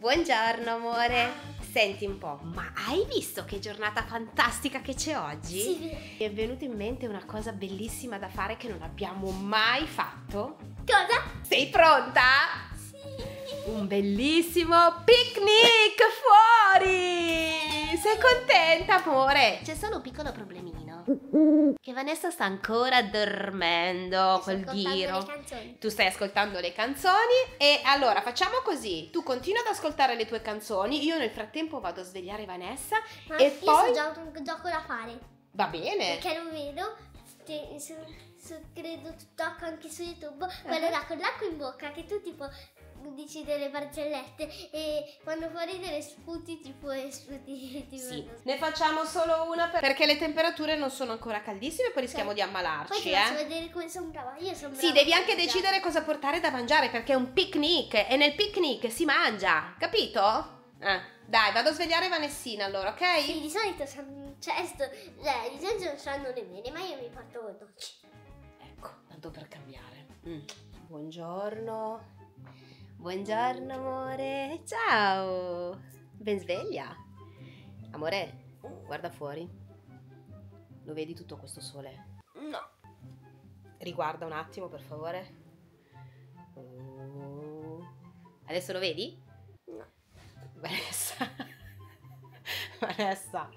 Buongiorno amore, senti un po', ma hai visto che giornata fantastica che c'è oggi? Sì. Mi è venuta in mente una cosa bellissima da fare che non abbiamo mai fatto. Cosa? Sei pronta? Sì. Un bellissimo picnic fuori! Sei contenta amore? C'è solo un piccolo problemino, che Vanessa sta ancora dormendo col giro. Tu stai ascoltando le canzoni e allora facciamo così: tu continua ad ascoltare le tue canzoni, io nel frattempo vado a svegliare Vanessa. Ma e io poi so un gioco da fare. Va bene. Perché lo vedo, credo TikTok anche su YouTube, quello là con l'acqua in bocca che tu tipo dici delle barzellette e quando fuori delle sputi tipo sputi. Sì, ne facciamo solo una perché le temperature non sono ancora caldissime, poi rischiamo di ammalarci. Poi ti faccio vedere come sono brava. Io sono brava. Sì, devi anche decidere cosa portare da mangiare perché è un picnic e nel picnic si mangia, capito? Dai, vado a svegliare Vanessina allora, ok? Sì, di solito non sanno nemmeno, ma io mi porto con dolci. Ecco, tanto per cambiare. Buongiorno. Buongiorno amore, ciao, ben sveglia. Amore, guarda fuori, lo vedi tutto questo sole? No. Riguarda un attimo per favore. Adesso lo vedi? No. Vanessa,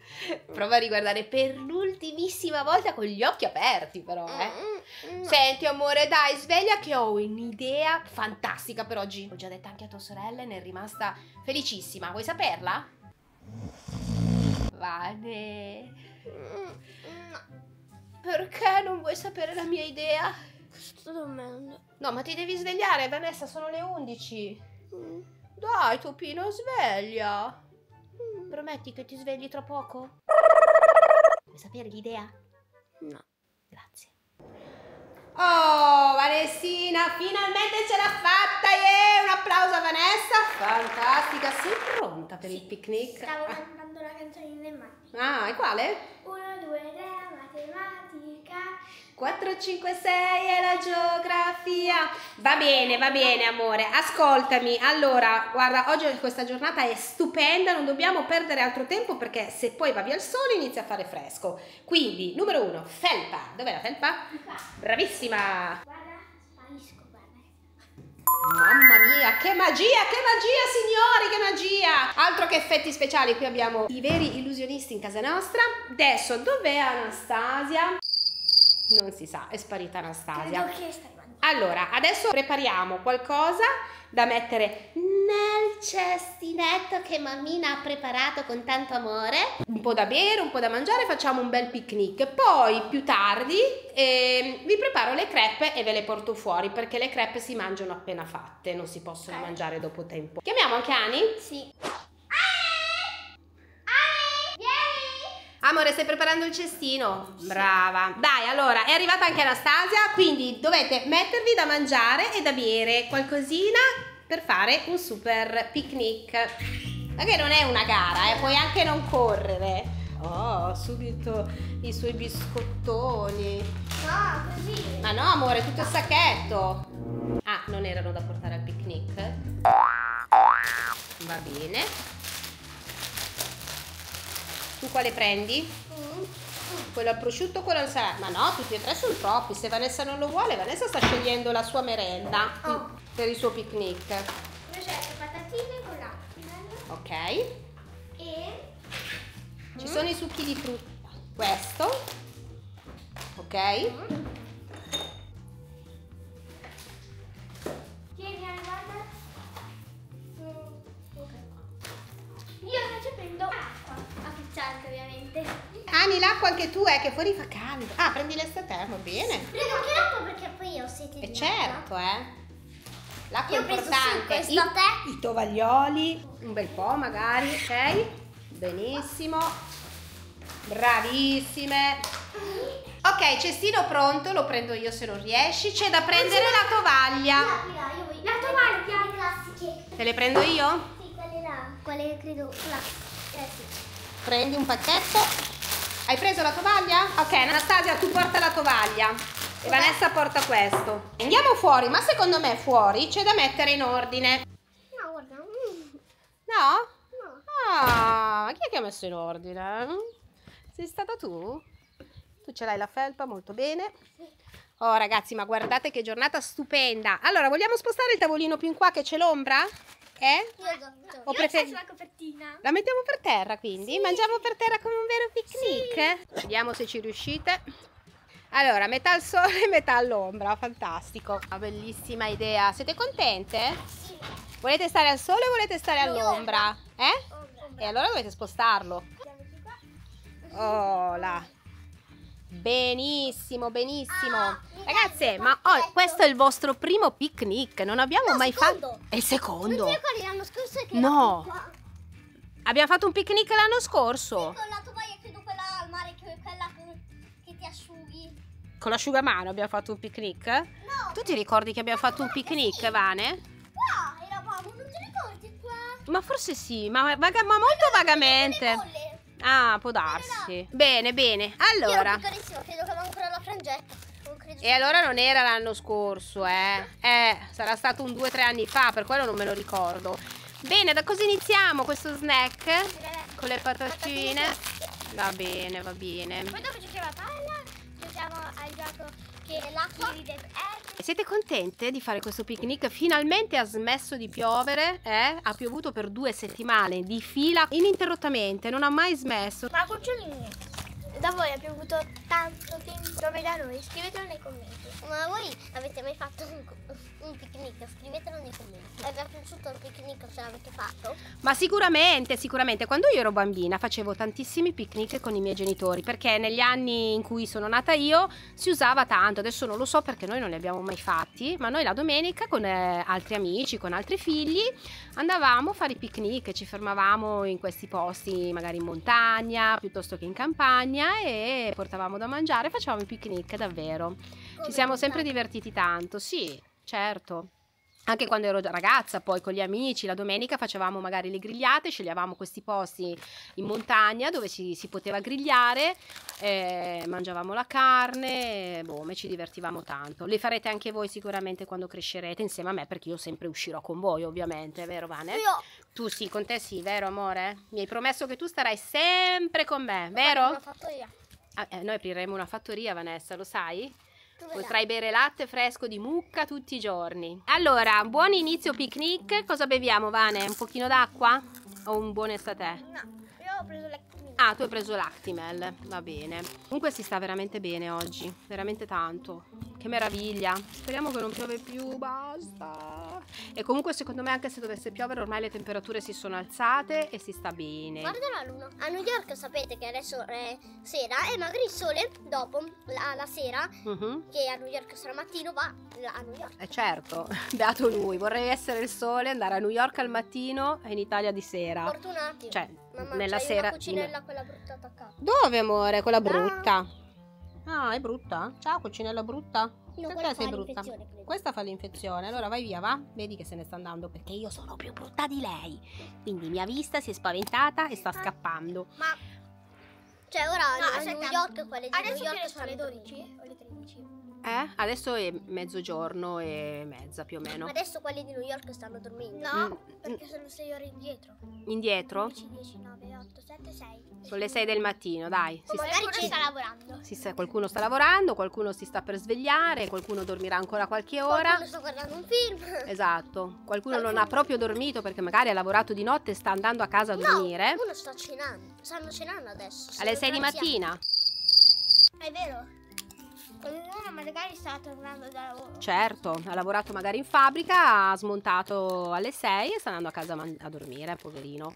prova a riguardare per l'ultimissima volta con gli occhi aperti però, No. Senti amore, dai, sveglia che ho un'idea fantastica per oggi. L'ho già detta anche a tua sorella e ne è rimasta felicissima. Vuoi saperla? Vane. No. Perché non vuoi sapere la mia idea? Sto dormendo. No, ma ti devi svegliare, Vanessa, sono le 11. Dai, Topino, sveglia. Prometti che ti svegli tra poco? Vuoi sapere l'idea? No. Grazie. Oh, Vanessina, finalmente ce l'ha fatta! Un applauso a Vanessa! Fantastica, sei pronta per il picnic? Stavo cantando la canzone in mano. Ah, e quale? 1, 2, 3, matematica. 4, 5, 6 è la geografia. Va bene amore, ascoltami. Allora, guarda, oggi questa giornata è stupenda, non dobbiamo perdere altro tempo perché se poi va via il sole inizia a fare fresco. Quindi, numero 1, felpa. Dov'è la felpa? Qua. Bravissima. Guarda, sparisco, guarda. Mamma mia, che magia signori, che magia. Altro che effetti speciali, qui abbiamo i veri illusionisti in casa nostra. Adesso, dov'è Anastasia? Non si sa, è sparita Anastasia. Allora, adesso prepariamo qualcosa da mettere nel cestinetto che mammina ha preparato con tanto amore. Un po' da bere, un po' da mangiare, facciamo un bel picnic. Poi più tardi vi preparo le crepe e ve le porto fuori perché le crepe si mangiano appena fatte, non si possono mangiare dopo tempo. Chiamiamo anche Ani? Sì. Amore, stai preparando il cestino? Sì. Brava. Dai, allora, è arrivata anche Anastasia, quindi dovete mettervi da mangiare e da bere qualcosina per fare un super picnic. Ma che non è una gara, puoi anche non correre. Oh, subito i suoi biscottoni. No, così. Ma no, amore, tutto il sacchetto. Ah, non erano da portare al picnic? Va bene. Tu quale prendi? Quello al prosciutto o quello al salame? Ma no, tutti e tre sono troppi. Se Vanessa non lo vuole, Vanessa sta scegliendo la sua merenda per il suo picnic. Io ho scelto patatine con l'acqua. Ok. E ci sono i succhi di frutta. Questo. Ok. Tieni, guarda. Io invece prendo acqua. Acqua ovviamente. Ani, l'acqua anche tu che fuori fa caldo. Ah, prendi l'estate, va bene. Prendo anche l'acqua perché poi io ho sete di acqua. Certo, L'acqua è importante. I tovaglioli, un bel po' magari, ok? Benissimo. Bravissime. Ok, cestino pronto, lo prendo io se non riesci. C'è da prendere la tovaglia. La tovaglia, classiche. Te le prendo io? Sì, quelle là. Quelle credo classiche. Prendi un pacchetto. Hai preso la tovaglia? Ok, Anastasia, tu porta la tovaglia e Vanessa porta questo. Andiamo fuori, ma secondo me fuori c'è da mettere in ordine. No, guarda. No? No. Ah, chi è che ha messo in ordine? Sei stata tu? Tu ce l'hai la felpa, molto bene. Oh ragazzi, ma guardate che giornata stupenda. Allora, vogliamo spostare il tavolino più in qua che c'è l'ombra? Io faccio la copertina. La mettiamo per terra, quindi? Sì. Mangiamo per terra come un vero picnic? Sì. Vediamo se ci riuscite. Allora, metà al sole e metà all'ombra, fantastico. Una bellissima idea. Siete contente? Sì. Volete stare al sole o volete stare all'ombra? E allora dovete spostarlo. Oh là. Benissimo, benissimo. Ragazze, ma questo è il vostro primo picnic. Non abbiamo mai fatto... È il secondo. L'anno scorso è che no. Abbiamo fatto un picnic l'anno scorso. Sì, con la tovaglia, credo quella al mare, quella che ti asciughi. Con l'asciugamano abbiamo fatto un picnic? No. Tu ti ricordi che abbiamo fatto un picnic, sì. Vane? Qua eravamo, non ti ricordi qua? Ma forse sì, ma molto vagamente. Ah, può darsi. Bene, bene. Allora. Io ero piccolissimo, credo che avevo ancora la frangetta. E allora non era l'anno scorso, eh? Sarà stato un 2 o 3 anni fa, per quello non me lo ricordo. Bene, da cosa iniziamo questo snack? Con le patatine. Va bene, va bene. Poi dopo giochiamo a palla, giochiamo al gioco che l'acqua ride. Siete contente di fare questo picnic? Finalmente ha smesso di piovere, eh? Ha piovuto per 2 settimane di fila ininterrottamente, non ha mai smesso. Ma cucciolini, da voi ha piovuto tanto tempo come da noi? Scrivetelo nei commenti. Ma voi avete mai fatto un picnic? Scrivetelo nei commenti. Vi è piaciuto il picnic, se l'avete fatto? Ma sicuramente, sicuramente. Quando io ero bambina facevo tantissimi picnic con i miei genitori, perché negli anni in cui sono nata io si usava tanto. Adesso non lo so perché noi non ne abbiamo mai fatti, ma noi la domenica con altri amici, con altri figli andavamo a fare i picnic, ci fermavamo in questi posti magari in montagna piuttosto che in campagna e portavamo da mangiare, facevamo i picnic davvero. Ci siamo sempre divertiti tanto, sì, certo. Anche quando ero ragazza, poi con gli amici, la domenica facevamo magari le grigliate, sceglievamo questi posti in montagna dove si poteva grigliare, mangiavamo la carne, boh, ci divertivamo tanto. Le farete anche voi sicuramente quando crescerete insieme a me, perché io sempre uscirò con voi ovviamente, vero Vane? Io. Tu sì, con te sì, vero amore? Mi hai promesso che tu starai sempre con me, vero? Una fattoria. Ah, noi apriremo una fattoria, Vanessa, lo sai? Potrai bere latte fresco di mucca tutti i giorni. Allora, buon inizio picnic. Cosa beviamo, Vane? Un pochino d'acqua? O un buon estatè? No, io ho preso l'Actimel. Ah, tu hai preso l'Actimel, va bene. Comunque si sta veramente bene oggi, veramente tanto. Che meraviglia. Speriamo che non piove più, basta. E comunque secondo me anche se dovesse piovere ormai le temperature si sono alzate e si sta bene. Guarda la luna. A New York sapete che adesso è sera e magari il sole dopo la sera, che a New York sarà mattino, va a New York. Certo, beato lui. Vorrei essere il sole, andare a New York al mattino e in Italia di sera. Fortunati. Cioè, mamma, nella sera. Una cucinella quella brutta attaccata. Dove amore? Quella brutta? Ah, è brutta? Ciao, cucinella brutta? No, perché sei brutta? Questa fa l'infezione, allora vai via, va? Vedi che se ne sta andando perché io sono più brutta di lei. Quindi mi ha vista, si è spaventata e sta scappando. Ma... Cioè ora a New York quelle di New York sono le 12 o le 13? Adesso è mezzogiorno e mezza più o meno. Ma adesso quelli di New York stanno dormendo. No, perché sono 6 ore indietro. Indietro? 10, 9, 8, 7, 6. Sono le 6 del mattino, dai. Qualcuno sta lavorando. Qualcuno sta lavorando, qualcuno si sta per svegliare, qualcuno dormirà ancora qualche ora. Qualcuno sta guardando un film. Esatto. Qualcuno non ha proprio dormito perché magari ha lavorato di notte e sta andando a casa a dormire. Qualcuno sta cenando. Stanno cenando adesso. Alle 6 di mattina. È vero. Ognuno magari sta tornando da lavoro. Certo, ha lavorato magari in fabbrica, ha smontato alle 6 e sta andando a casa a dormire, poverino.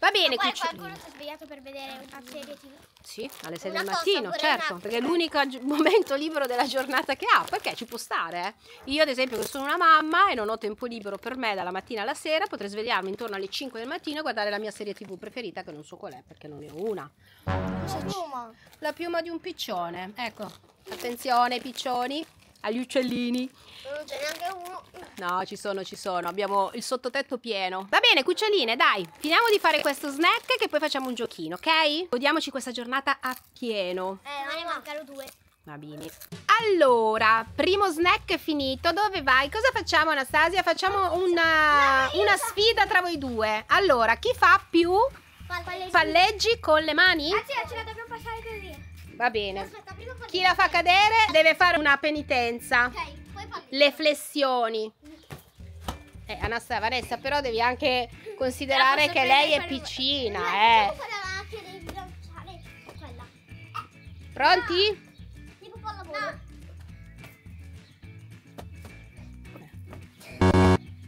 Va bene, qui qualcuno si è svegliato per vedere una serie TV? Sì, alle 6 del mattino, certo, perché è l'unico momento libero della giornata che ha, perché ci può stare. Io ad esempio che sono una mamma e non ho tempo libero per me dalla mattina alla sera, potrei svegliarmi intorno alle 5 del mattino e guardare la mia serie TV preferita, che non so qual è, perché non ne ho una. La piuma di un piccione, ecco. Attenzione ai piccioni, agli uccellini. Non c'è neanche uno. No, ci sono, ci sono. Abbiamo il sottotetto pieno. Va bene, cuccioline, dai. Finiamo di fare questo snack che poi facciamo un giochino, ok? Godiamoci questa giornata a pieno. Ma ne mancano 2. Va bene. Allora, primo snack finito. Dove vai? Cosa facciamo, Anastasia? Facciamo una sfida tra voi due. Allora, chi fa più palleggi con le mani? Ah sì, ce la dobbiamo passare così. Va bene. Aspetta, chi la fa cadere deve fare una penitenza. Ok, poi le flessioni. Anastasia, Vanessa, però devi anche considerare che lei è piccina. Pronti? No.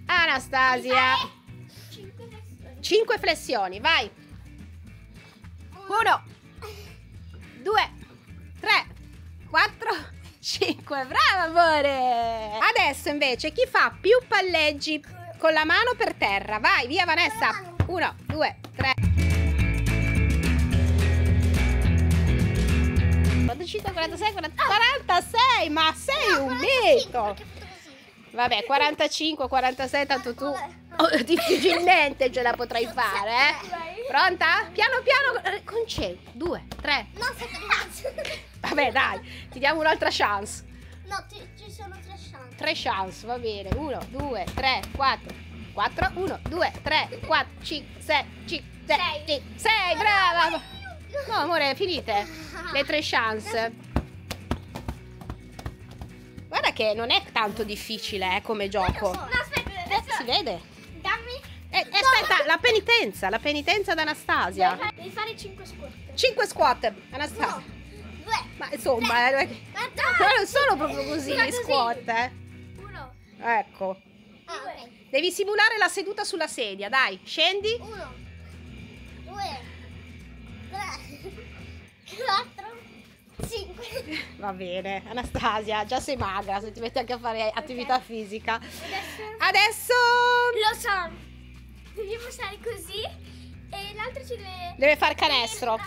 Anastasia, 5 flessioni, vai. 1, 2, 3, 4, 5. Brava, amore. Adesso invece chi fa più palleggi con la mano per terra? Vai, via Vanessa. 1, 2, 3. /46, ma sei un mito. Vabbè, 45, 46, tanto tu difficilmente ce la potrai fare, Pronta? Piano piano, concedi. 2, 3. No, vabbè, dai, ti diamo un'altra chance. No, ci sono 3 chance. 3 chance, va bene. 1, 2, 3, 4. 1, 2, 3, 4, 5, 6. Brava. No, amore, finite le 3 chance. Guarda che non è tanto difficile come gioco. No, aspetta, si vede. Dammi. Aspetta, la penitenza da Anastasia. Devi fare 5 squat. 5 squat, Anastasia. 2. Ma insomma, non sono proprio così gli squat, 1. Ecco. 2. Devi simulare la seduta sulla sedia, dai. Scendi. 1, 2, 3, 4, 5. Va bene, Anastasia, già sei magra se ti metti anche a fare attività fisica. Adesso lo so, dobbiamo stare così e l'altro ci deve far canestro.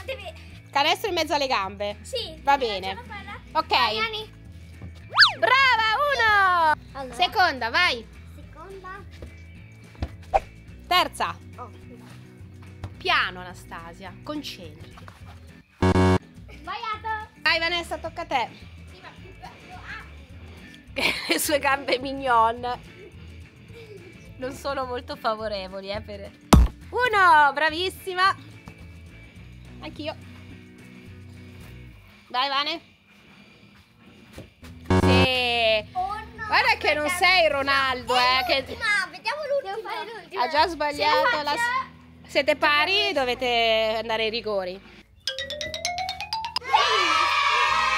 Canestro in mezzo alle gambe. Sì. Va bene. Ok. Dai, brava, 1. Allora. Seconda, vai. Seconda. Terza. Piano, Anastasia, concentrati. Sbagliato. Vai Vanessa, tocca a te. Le sue gambe mignon non sono molto favorevoli, per... 1, bravissima. Anch'io. Vai Vane. Sì. Guarda che non sei Ronaldo, vediamo l'ultima. Ha già sbagliato la... Siete pari, dovete andare ai rigori.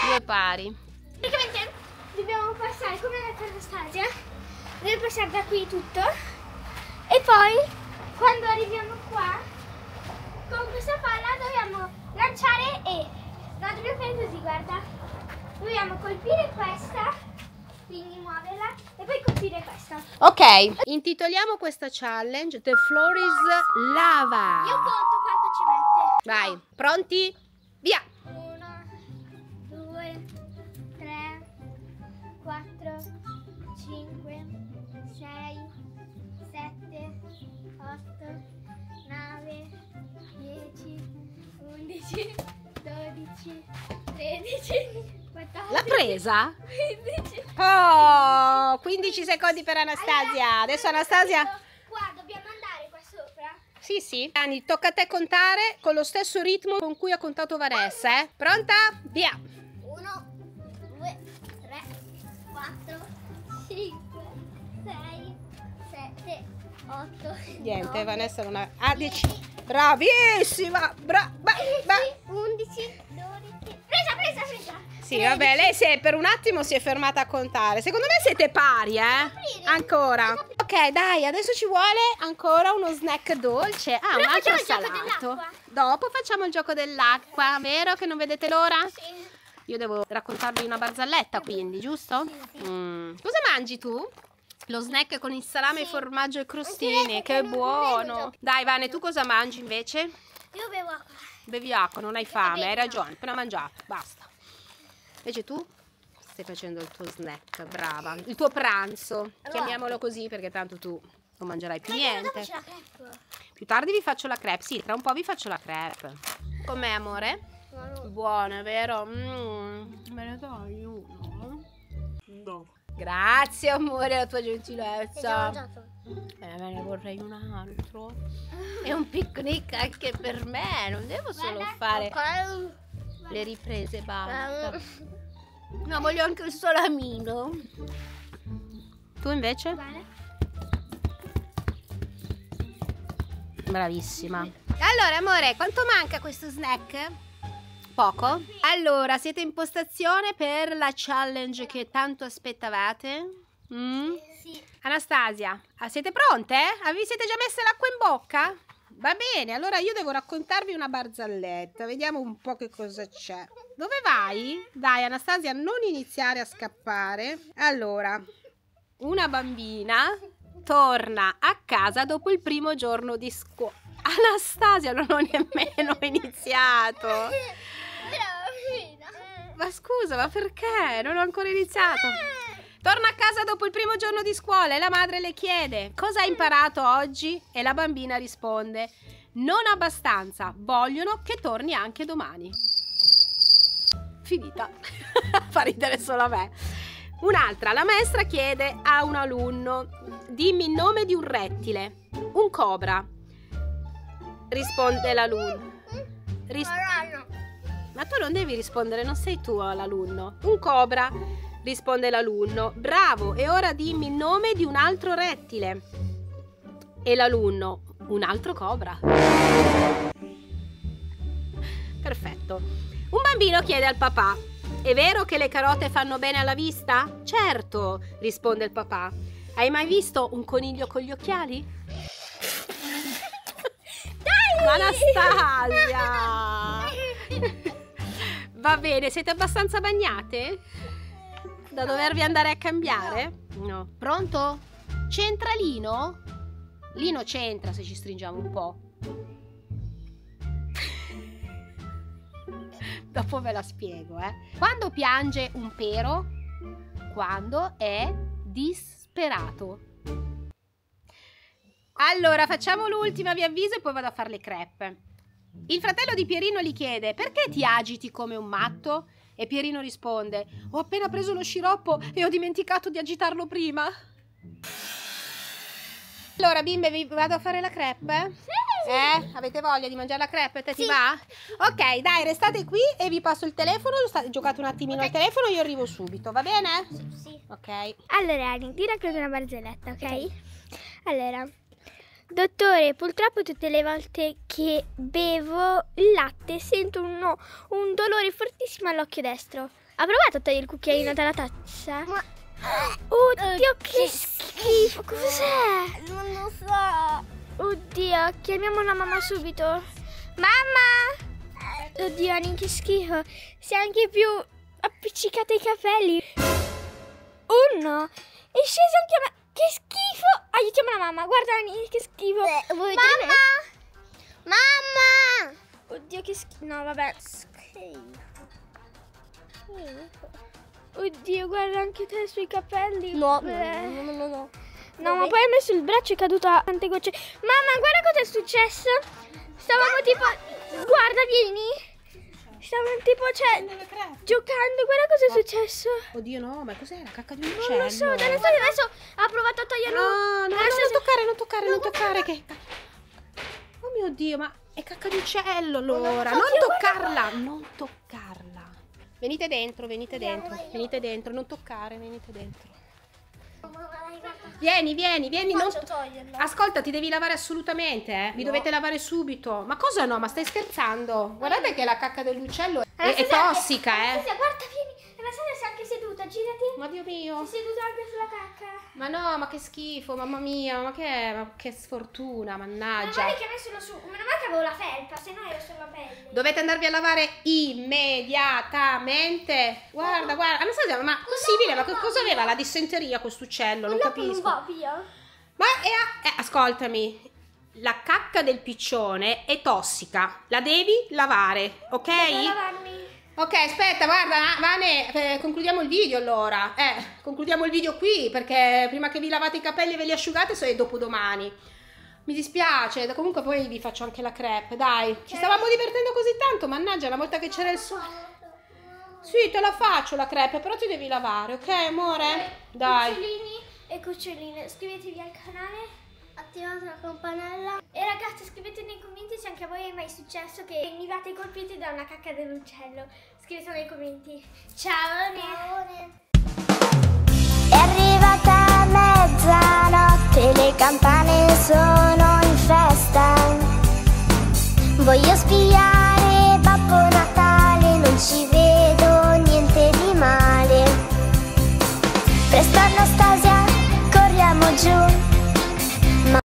2 pari. Praticamente dobbiamo passare come la Anastasia. Dobbiamo passare da qui tutto. E poi quando arriviamo qua, con questa palla dobbiamo lanciare e... No, dobbiamo fare così, guarda. Dobbiamo colpire questa, quindi muoverla, e poi colpire questa. Ok, intitoliamo questa challenge The Floor is Lava. Io conto quanto ci mette. Vai, pronti? Via! 1, 2, 3, 4, 5, 6, 7, 8, 9, 10, 11, 12, 13, 14. L'ha presa? 15. Oh, 15 secondi per Anastasia. Allora, adesso Anastasia... Qua dobbiamo andare qua sopra? Sì, sì. Ani, tocca a te contare con lo stesso ritmo con cui ha contato Vanessa, Pronta? Via! 1, 2, 3, 4, 5, 6, 7, 8. Niente, Vanessa non ha... Ah, 10. Bravissima! 11, 12. Presa! Sì, 13. Vabbè, lei per un attimo si è fermata a contare. Secondo me siete pari, Ancora. Ok, dai, adesso ci vuole ancora uno snack dolce. Ah, un altro salato. Dopo facciamo il gioco dell'acqua, vero che non vedete l'ora? Sì. Io devo raccontarvi una barzelletta, quindi, giusto? Sì. Cosa mangi tu? Lo snack con il salame, formaggio e crostini, che buono. Dai Vane, tu cosa mangi invece? Io bevo acqua. Bevi acqua, non hai fame, hai ragione, appena mangiato, basta. Invece tu stai facendo il tuo snack, brava, il tuo pranzo, chiamiamolo così perché tanto tu non mangerai più niente. Più tardi vi faccio la crepe, sì, tra un po' vi faccio la crepe. Com'è amore? Buona, vero? Me ne dai uno. Grazie amore, la tua gentilezza. Me ne vorrei un altro. È un picnic anche per me, non devo solo fare le riprese, basta. No, voglio anche il salamino. Tu invece? Bravissima. Allora amore, quanto manca questo snack? Poco. Allora, siete in postazione per la challenge che tanto aspettavate? Sì. Anastasia, siete pronte? Vi siete già messe l'acqua in bocca? Va bene, allora io devo raccontarvi una barzelletta. Vediamo un po' che cosa c'è. Dove vai? Dai Anastasia, non iniziare a scappare. Allora, una bambina torna a casa dopo il primo giorno di scuola. Anastasia, non ho nemmeno iniziato. Ma scusa, ma perché? Non ho ancora iniziato. Torna a casa dopo il primo giorno di scuola e la madre le chiede: cosa hai imparato oggi? E la bambina risponde: non abbastanza, vogliono che torni anche domani. Finita. Fa ridere solo a me. Un'altra, la maestra chiede a un alunno: dimmi il nome di un rettile. Un cobra. Risponde l'alunno. Ma tu non devi rispondere, non sei tu l'alunno. Un cobra, risponde l'alunno. Bravo, e ora dimmi il nome di un altro rettile. E l'alunno: un altro cobra. Perfetto. Un bambino chiede al papà: è vero che le carote fanno bene alla vista? Certo, risponde il papà. Hai mai visto un coniglio con gli occhiali? Dai! Anastasia! Va bene, siete abbastanza bagnate? Da dovervi andare a cambiare? No. Pronto? C'entra Lino? Lino c'entra se ci stringiamo un po'. Dopo ve la spiego, Quando piange un pero? Quando è disperato. Allora, facciamo l'ultima, vi avviso, e poi vado a fare le crepe. Il fratello di Pierino gli chiede: perché ti agiti come un matto? E Pierino risponde: ho appena preso lo sciroppo e ho dimenticato di agitarlo prima. Allora bimbe, vi vado a fare la crepe? Sì. Avete voglia di mangiare la crepe? Te sì. Ti va? Ok, dai, restate qui e vi passo il telefono. Giocate un attimino al telefono, io arrivo subito, va bene? Sì, sì. Ok. Allora Ani, ti racconto una barzelletta, ok? Allora: dottore, purtroppo tutte le volte che bevo il latte sento un dolore fortissimo all'occhio destro. Ha provato a togliere il cucchiaino dalla tazza? Ma... oddio, che schifo! Cos'è? Non lo so. Oddio, chiamiamo la mamma subito. Mamma! Oddio, Ani, che schifo. Si è anche più appiccicato ai capelli. Oh no! È sceso anche a me. Che schifo! Aiutiamo la mamma, guarda Ani, che schifo! Vuoi mamma! Mamma! Oddio, che schifo! No, vabbè. Oddio, guarda anche te sui capelli. No. No, ma poi ha messo il braccio e è caduta tante gocce. Mamma, guarda cosa è successo! Stavamo tipo... guarda, vieni! Stavamo tipo, giocando, guarda cosa è successo. Oddio, no, ma cos'è? La cacca di un uccello? Non lo so, adesso ha provato a toglierlo. No, non toccare, che... oh mio Dio, ma è cacca di uccello allora. Non toccarla, non toccarla. Venite dentro, non toccare, venite dentro. Vieni, non toglierlo. Ascolta, ti devi lavare assolutamente, Vi dovete lavare subito. Ma cosa no? Ma stai scherzando? Guardate che la cacca dell'uccello è tossica, Guarda, vieni. Anastasia si è anche seduta, girati. Ma Dio mio. Si è seduta anche sulla cacca. Ma no, ma che schifo, mamma mia, ma che sfortuna, mannaggia. Meno male che avevo la felpa, se no ero sulla pelle. Dovete andarvi a lavare immediatamente. Guarda, Anastasia, ma possibile, ma cosa aveva? La dissenteria quest'uccello, non capisco. Non va via. Ma ascoltami. La cacca del piccione è tossica, la devi lavare, ok? Devo lavarmi. Ok, aspetta, guarda, Vane, concludiamo il video allora. Concludiamo il video qui, perché prima che vi lavate i capelli e ve li asciugate, è dopodomani. Mi dispiace, comunque poi vi faccio anche la crepe, dai. Ci stavamo divertendo così tanto, mannaggia, la volta che c'era il sole. Sì, te la faccio la crepe, però ti devi lavare, ok amore? Dai. Cucciolini e cuccioline, iscrivetevi al canale, attivate la campanella. E ragazzi, scrivete nei commenti se anche a voi è mai successo che venivate colpiti da una cacca dell'uccello. Scrivetelo nei commenti. Ciao! È arrivata mezzanotte, le campane sono in festa. Voglio spiare